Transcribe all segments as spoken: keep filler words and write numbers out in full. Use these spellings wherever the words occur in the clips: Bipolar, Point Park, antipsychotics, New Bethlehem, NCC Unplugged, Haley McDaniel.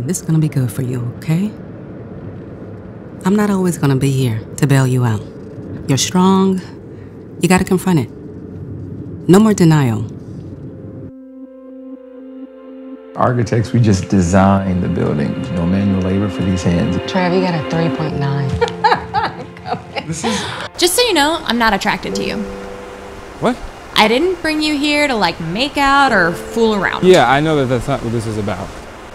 this is gonna be good for you, okay? I'm not always gonna be here to bail you out. You're strong. You gotta confront it. No more denial. Architects, we just designed the buildings. No manual labor for these hands. Trav, you got a three point nine. This is... Just so you know, I'm not attracted to you. What? I didn't bring you here to, like, make out or fool around. Yeah, I know that that's not what this is about.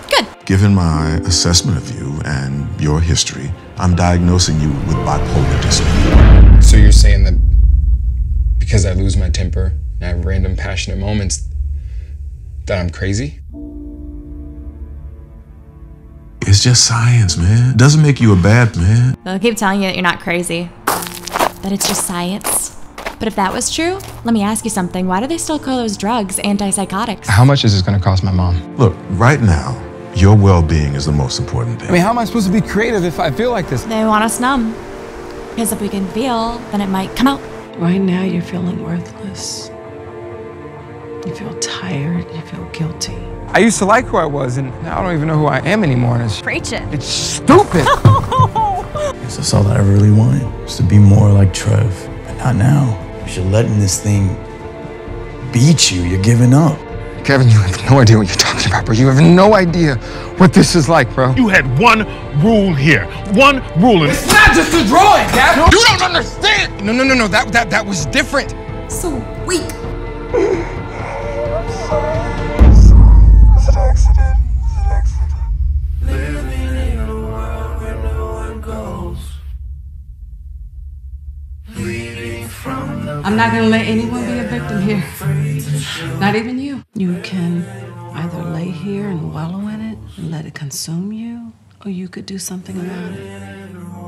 Good. Given my assessment of you and your history, I'm diagnosing you with bipolar disorder. So you're saying that because I lose my temper and I have random passionate moments, that I'm crazy? It's just science, man. It doesn't make you a bad man. They'll keep telling you that you're not crazy, that it's just science. But if that was true, let me ask you something. Why do they still call those drugs antipsychotics? How much is this gonna cost my mom? Look, right now, your well-being is the most important thing. I mean, how am I supposed to be creative if I feel like this? They want us numb. Because if we can feel, then it might come out. Right now, you're feeling worthless. You feel tired, you feel guilty. I used to like who I was, and now I don't even know who I am anymore. And it's Preach it. It's stupid. Is this all that I really wanted? Is to be more like Trev, but not now. You're letting this thing beat you. You're giving up. Kevin, you have no idea what you're talking about, bro. You have no idea what this is like, bro. You had one rule here. One rule. And it's not just a drawing, Dad. No. You don't understand. No, no, no, no. That, that, that was different. So weak. I'm sorry. I'm sorry. It was an accident. It was an accident. Living in a world where no one goes. I'm not going to let anyone be a victim here, not even you. You can either lay here and wallow in it and let it consume you, or you could do something about it.